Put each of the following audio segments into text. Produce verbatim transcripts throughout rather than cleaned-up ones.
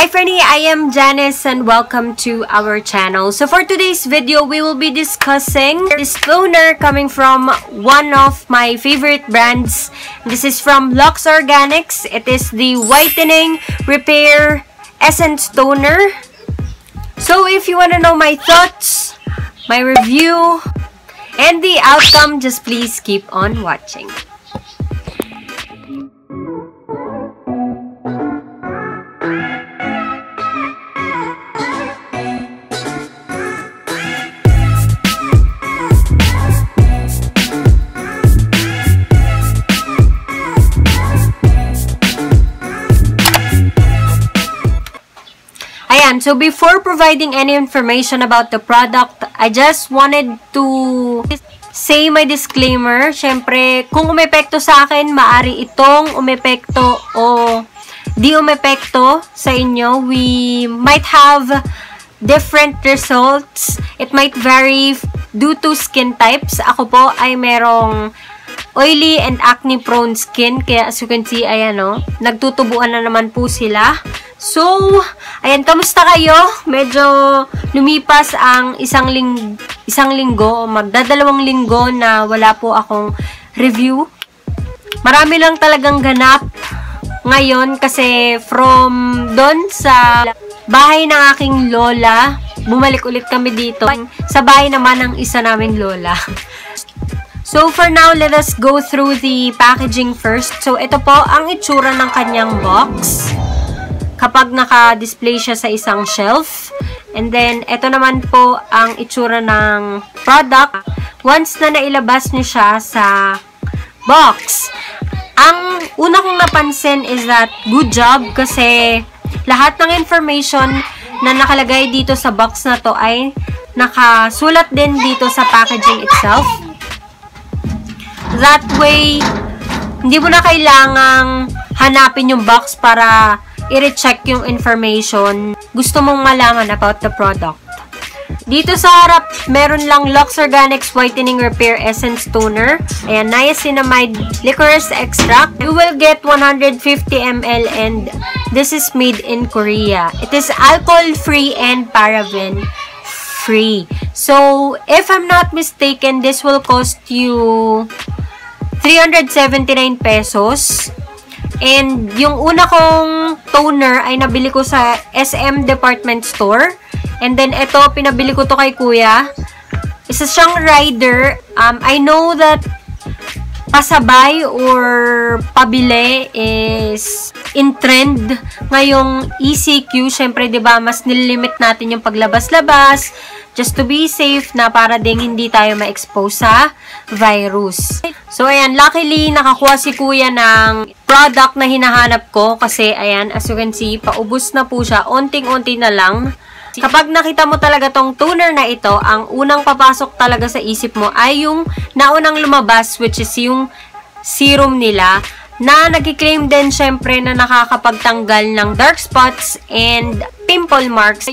Hi Frenny, I am Janice and welcome to our channel. So for today's video, we will be discussing this toner coming from one of my favorite brands. This is from Luxe Organix. It is the Whitening Repair Essence Toner. So if you want to know my thoughts, my review, and the outcome, just please keep on watching. So before providing any information about the product, I just wanted to say my disclaimer. Siyempre, kung umepekto sa akin, maari itong umepekto o di umepekto sa inyo. We might have different results. It might vary due to skin types. Ako po ay merong oily and acne-prone skin. Kaya as you can see, ayan o, nagtutubuan na naman po sila. So, ayan, kamusta kayo? Medyo lumipas ang isang, ling isang linggo, magdadalawang linggo na wala po akong review. Marami lang talagang ganap ngayon kasi from doon sa bahay ng aking lola, bumalik ulit kami dito. Sa bahay naman ng isa naming lola. So, for now, let us go through the packaging first. So, ito po ang itsura ng kanyang box. Kapag naka-display siya sa isang shelf. And then, ito naman po ang itsura ng product once na nailabas niyo siya sa box. Ang una kong napansin is that good job kasi lahat ng information na nakalagay dito sa box na to ay nakasulat din dito sa packaging itself. That way, hindi mo na kailangang hanapin yung box para i-recheck yung information gusto mong malaman about the product. Dito sa harap, meron lang Luxe Organix Whitening Repair Essence Toner. Ayan, Niacinamide Licorice Extract. You will get one hundred fifty milliliters and this is made in Korea. It is alcohol-free and paraben-free. So, if I'm not mistaken, this will cost you three hundred seventy-nine pesos. And yung una kong toner ay nabili ko sa S M Department Store. And then ito, pinabili ko to kay kuya. Isa siyang rider. Um, I know that pasabay or pabili is in trend ngayong E C Q. Siyempre, di ba, mas nililimit natin yung paglabas-labas just to be safe na para ding hindi tayo ma-expose sa virus. So, ayan, luckily, nakakuha si kuya ng product na hinahanap ko kasi, ayan, as you can see, paubos na po siya. Onting-onti na lang. Kapag nakita mo talaga tong toner na ito, ang unang papasok talaga sa isip mo ay yung naunang lumabas, which is yung serum nila na nagki-claim din, syempre, na nakakapagtanggal ng dark spots and pimple marks.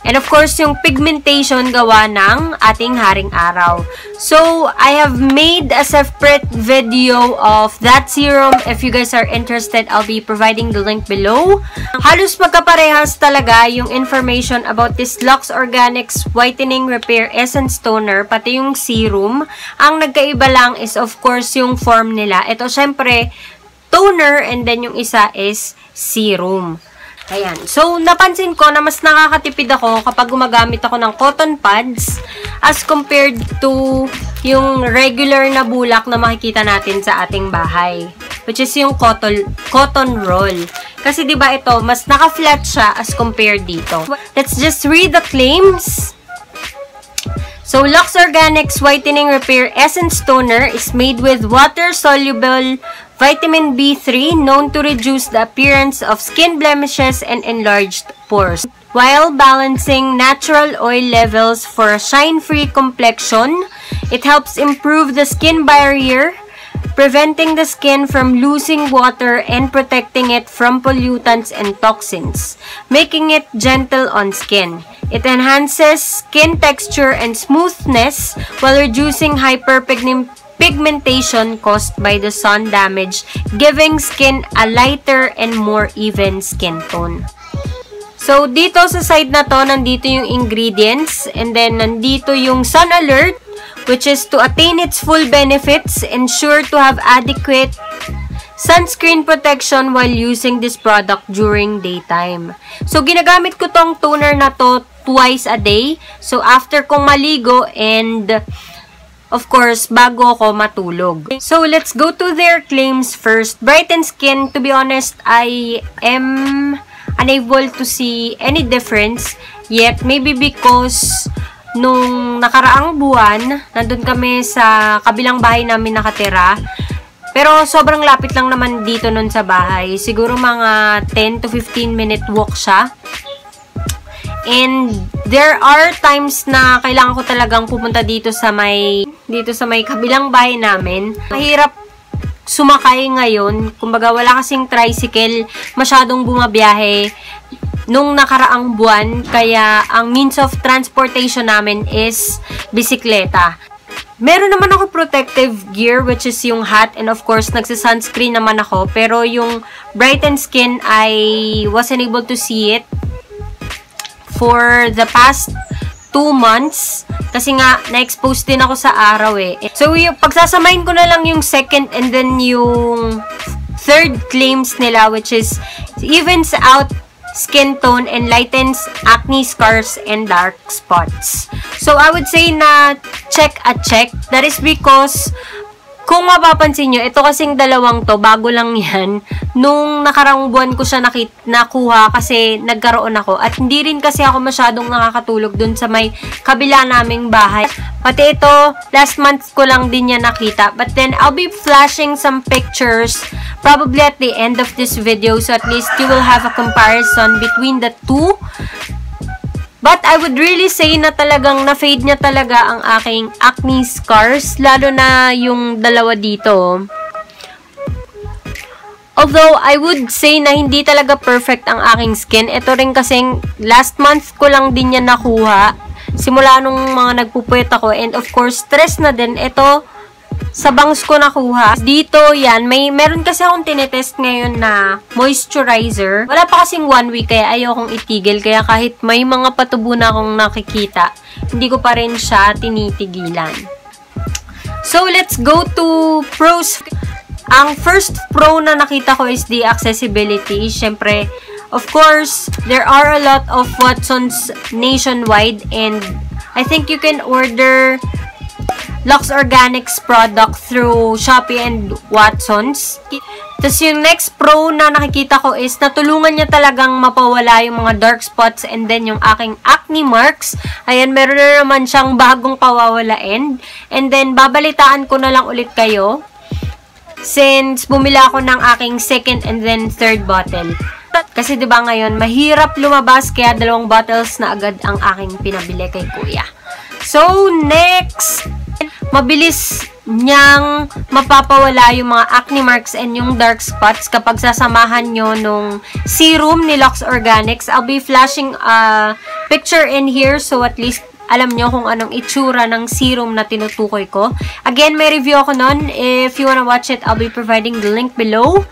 And of course, yung pigmentation gawa ng ating haring araw. So, I have made a separate video of that serum. If you guys are interested, I'll be providing the link below. Halos magkaparehas talaga yung information about this Luxe Organix Whitening Repair Essence Toner, pati yung serum. Ang nagkaiba lang is, of course, yung form nila. Ito, syempre, toner and then yung isa is serum. Ayan. So, napansin ko na mas nakakatipid ako kapag gumagamit ako ng cotton pads as compared to yung regular na bulak na makikita natin sa ating bahay. Which is yung cotton, cotton roll. Kasi diba ito, mas naka-flat siya as compared dito. Let's just read the claims. So, Luxe Organix Whitening Repair Essence Toner is made with water-soluble Vitamin B three, known to reduce the appearance of skin blemishes and enlarged pores, while balancing natural oil levels for a shine-free complexion. It helps improve the skin barrier, preventing the skin from losing water and protecting it from pollutants and toxins, making it gentle on skin. It enhances skin texture and smoothness while reducing hyperpigmentation pigmentation caused by the sun damage, giving skin a lighter and more even skin tone. So, dito sa side na to, nandito yung ingredients. And then, nandito yung sun alert, which is to attain its full benefits, ensure to have adequate sunscreen protection while using this product during daytime. So, ginagamit ko tong toner na to twice a day. So, after kong maligo and, of course, bago ako matulog. So, let's go to their claims first. Brighten skin, to be honest, I am unable to see any difference yet. Maybe because nung nakaraang buwan, nandun kami sa kabilang bahay namin nakatira. Pero sobrang lapit lang naman dito nun sa bahay. Siguro mga ten to fifteen minute walk siya. And there are times na kailangan ko talagang pumunta dito sa may, dito sa may kabilang bahay namin. Mahirap sumakay ngayon, kumbaga wala kasing tricycle, masyadong bumabiyahe nung nakaraang buwan, kaya ang means of transportation namin is bisikleta. Meron naman ako protective gear, which is yung hat, and of course, nagsa-sunscreen naman ako, pero yung Brighten Skin, I wasn't able to see it for the past two months. Kasi nga, na-expose din ako sa araw eh. So, yung, pagsasamahin ko na lang yung second and then yung third claims nila, which is evens out skin tone and lightens acne scars and dark spots. So, I would say na check a check. That is because, kung mapapansin nyo, ito kasing dalawang to, bago lang yan. Nung nakarang buwan ko siya nakita, nakuha kasi nagkaroon ako. At hindi rin kasi ako masyadong nakakatulog dun sa may kabila naming bahay. Pati ito, last month ko lang din yan nakita. But then, I'll be flashing some pictures probably at the end of this video. So, at least you will have a comparison between the two. But I would really say na talagang na-fade niya talaga ang aking acne scars. Lalo na yung dalawa dito. Although, I would say na hindi talaga perfect ang aking skin. Ito rin kasing last month ko lang din yan nakuha. Simula nung mga nagpupuyat ako. And of course, stress na din. Ito, sa bangs ko nakuha. Dito, yan. May, meron kasi akong tinetest ngayon na moisturizer. Wala pa kasing one week, kaya ayokong itigil. Kaya kahit may mga patubo na akong nakikita, hindi ko pa rin siya tinitigilan. So, let's go to pros. Ang first pro na nakita ko is the accessibility. Siyempre, of course, there are a lot of Watsons nationwide, and I think you can order Luxe Organix product through Shopee and Watsons. Tapos yung next pro na nakikita ko is natulungan niya talagang mapawala yung mga dark spots and then yung aking acne marks. Ayan, meron na naman siyang bagong pawawalain. And then, babalitaan ko na lang ulit kayo, since bumila ako ng aking second and then third bottle. Kasi diba ngayon, mahirap lumabas, kaya dalawang bottles na agad ang aking pinabili kay kuya. So, next, mabilis niyang mapapawala yung mga acne marks and yung dark spots kapag sasamahan nyo nung serum ni Luxe Organix. I'll be flashing a picture in here, so at least alam nyo kung anong itsura ng serum na tinutukoy ko. Again, may review ako nun. If you wanna watch it, I'll be providing the link below.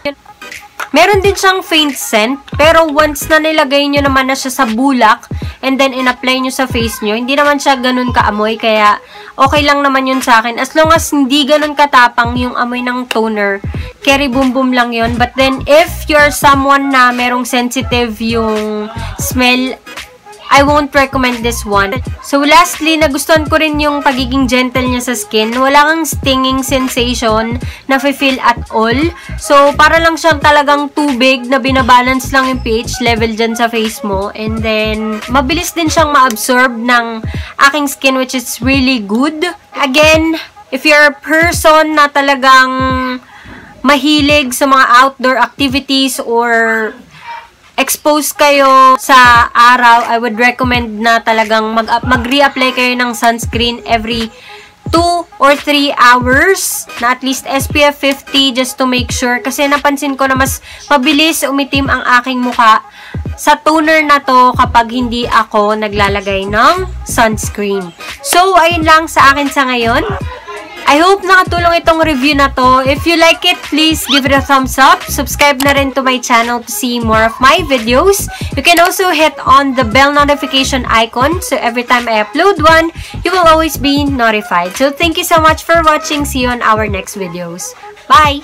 Meron din siyang faint scent, pero once na nilagay nyo naman na siya sa bulak, and then in-apply nyo sa face nyo, hindi naman siya ganun kaamoy, kaya okay lang naman yun sa akin. As long as hindi ganun katapang yung amoy ng toner, carry boom boom lang yun. But then, if you're someone na merong sensitive yung smell, I won't recommend this one. So, lastly, nagustuhan ko rin yung pagiging gentle niya sa skin. Wala kang stinging sensation na feel at all. So, para lang siyang talagang tubig na binabalance lang yung pH level dyan sa face mo. And then, mabilis din siyang ma-absorb ng aking skin, which is really good. Again, if you're a person na talagang mahilig sa mga outdoor activities or exposed kayo sa araw, I would recommend na talagang mag, mag reapply kayo ng sunscreen every two or three hours na at least S P F fifty, just to make sure. Kasi napansin ko na mas mabilis umitim ang aking mukha sa toner na to kapag hindi ako naglalagay ng sunscreen. So, ayun lang sa akin sa ngayon. I hope nakatulong itong review na to. If you like it, please give it a thumbs up. Subscribe na rin to my channel to see more of my videos. You can also hit on the bell notification icon so every time I upload one, you will always be notified. So thank you so much for watching. See you on our next videos. Bye!